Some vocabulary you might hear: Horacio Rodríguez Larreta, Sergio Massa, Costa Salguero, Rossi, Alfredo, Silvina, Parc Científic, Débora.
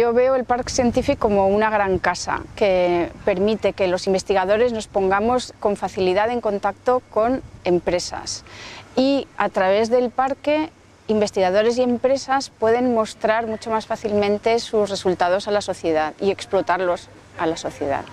Yo veo el Parc Científic como una gran casa que permite que los investigadores nos pongamos con facilidad en contacto con empresas y a través del parque investigadores y empresas pueden mostrar mucho más fácilmente sus resultados a la sociedad y explotarlos a la sociedad.